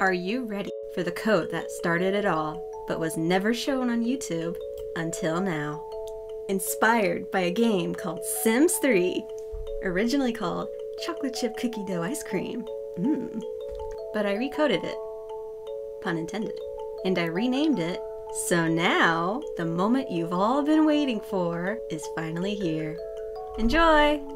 Are you ready for the code that started it all, but was never shown on YouTube until now? Inspired by a game called Sims 3, originally called Chocolate Chip Cookie Dough Ice Cream. But I recoded it, pun intended, and I renamed it. So now, the moment you've all been waiting for is finally here. Enjoy!